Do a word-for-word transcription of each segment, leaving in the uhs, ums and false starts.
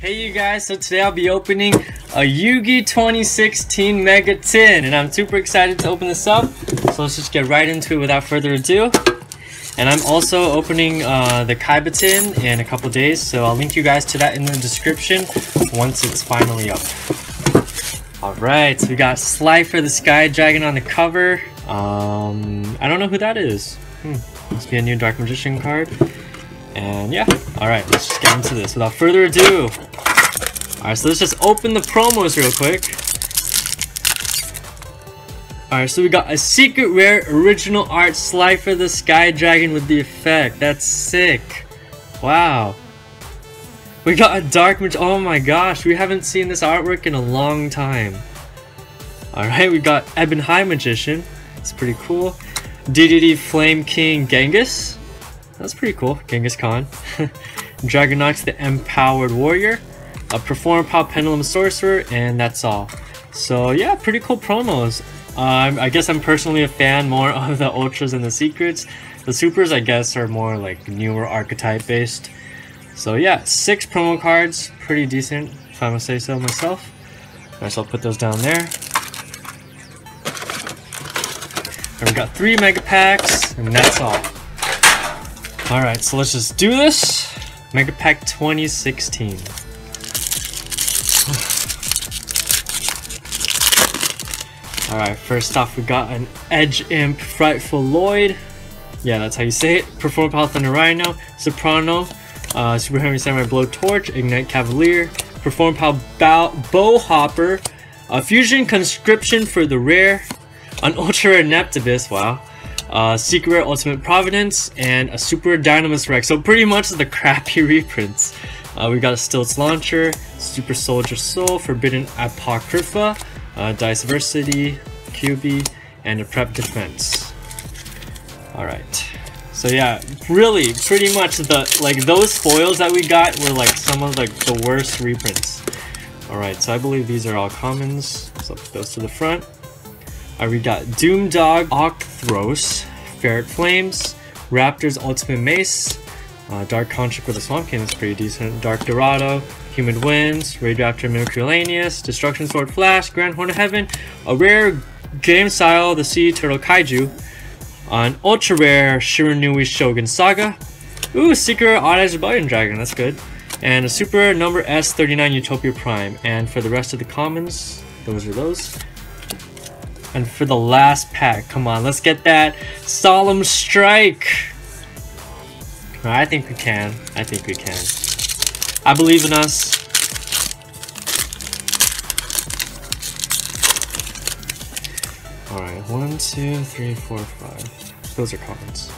Hey you guys, so today I'll be opening a Yu-Gi twenty sixteen Mega tin, and I'm super excited to open this up, so let's just get right into it without further ado. And I'm also opening uh, the Kaiba tin in a couple days, so I'll link you guys to that in the description once it's finally up. Alright, so we got Slifer the Sky Dragon on the cover. Um, I don't know who that is. Hmm. Must be a new Dark Magician card. And yeah, alright, let's just get into this without further ado. Alright, so let's just open the promos real quick. Alright, so we got a secret rare original art Slifer the Sky Dragon with the effect. That's sick. Wow. We got a Dark Mag- oh my gosh, we haven't seen this artwork in a long time. Alright, we got Ebon High Magician. It's pretty cool. D D D Flame King Genghis. That's pretty cool, Genghis Khan. Dragonox the Empowered Warrior, a Performer Pop Pendulum Sorcerer, and that's all. So yeah, pretty cool promos. Um, I guess I'm personally a fan more of the Ultras and the Secrets. The Supers, I guess, are more like newer archetype based. So yeah, six promo cards, pretty decent, if I must say so myself. I shall put those down there. And we got three Mega Packs, and that's all. Alright, so let's just do this. Mega Pack twenty sixteen. Alright, first off we got an Edge Imp Frightful Lloyd. Yeah, that's how you say it. Performer Pal Thunder Rhino, Soprano, uh, Super Heavy Samurai Blow Torch, Ignite Cavalier, Performer Pal Bow, Bow Hopper, uh, Fusion Conscription for the rare, an Ultra Rare Neptivis, wow. Uh, Secret Rare Ultimate Providence, and a Super Dynamous Rex. So pretty much the crappy reprints. Uh, we got a Stilts Launcher, Super Soldier Soul, Forbidden Apocrypha, uh, Diceversity, Q B, and a Prep Defense. Alright. So yeah, really, pretty much the, like, those foils that we got were like some of like the worst reprints. Alright, so I believe these are all commons. So put those to the front. Alright, we got Doom Dog Octopus, Ferret Flames, Raptors Ultimate Mace, uh, Dark Contract with the Swamp King, that's pretty decent, Dark Dorado, Human Winds, Raid Raptor Miraculaneous, Destruction Sword Flash, Grand Horn of Heaven, a rare game style, the Sea Turtle Kaiju, an ultra rare Shiranui Shogun Saga, ooh, Secret Odd-Eyes Rebellion Dragon, that's good, and a super number S thirty-nine Utopia Prime, and for the rest of the commons, those are those. And for the last pack, come on, let's get that Solemn Strike. I think we can. I think we can. I believe in us. Alright, one, two, three, four, five. Those are commons.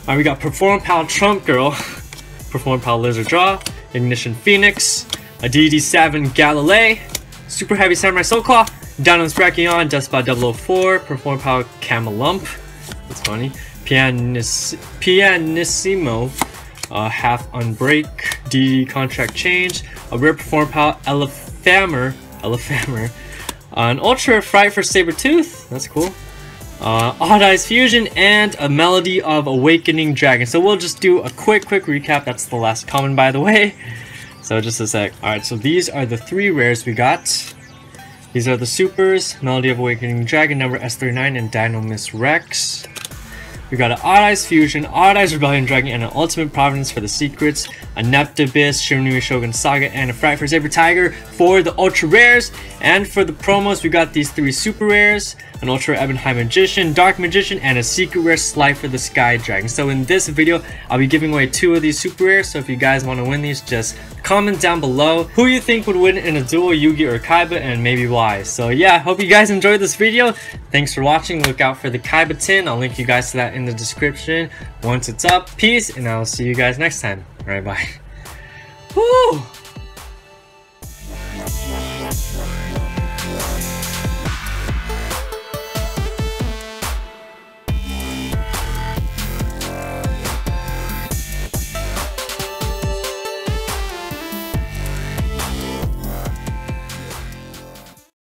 Alright, we got Performer Pal Trump Girl, Performer Pal Lizard Draw, Ignition Phoenix, a D D seven Galilei, Super Heavy Samurai Soul Claw, Dynamous Brachyon, Despot double oh four, Performer Pal Camelump, that's funny, Pianiss Pianissimo, uh, Half Unbreak, D D Contract Change, a rare Performer Pal Elefammer, Elefammer, uh, an Ultra Fright for Sabretooth, that's cool, uh, Odd-Eyes Fusion, and a Melody of Awakening Dragon. So we'll just do a quick, quick recap. That's the last common, by the way. So just a sec. Alright, so these are the three rares we got. These are the Supers, Melody of Awakening Dragon, number S thirty-nine, and Dynamous Rex. We got an Odd-Eyes Fusion, Odd-Eyes Rebellion Dragon, and an Ultimate Providence for the Secrets, a Neptivis, Shiranui Shogun Saga, and a Fright for Saber Tiger for the Ultra Rares. And for the promos, we got these three Super Rares, an Ultra Ebon High Magician, Dark Magician, and a Secret Rare Slifer the Sky Dragon. So in this video, I'll be giving away two of these Super Rares, so if you guys want to win these, just comment down below who you think would win in a duel, Yu-Gi or Kaiba, and maybe why. So yeah, hope you guys enjoyed this video. Thanks for watching. Look out for the Kaiba tin. I'll link you guys to that in the description once it's up. Peace, and I'll see you guys next time. Alright, bye. Woo!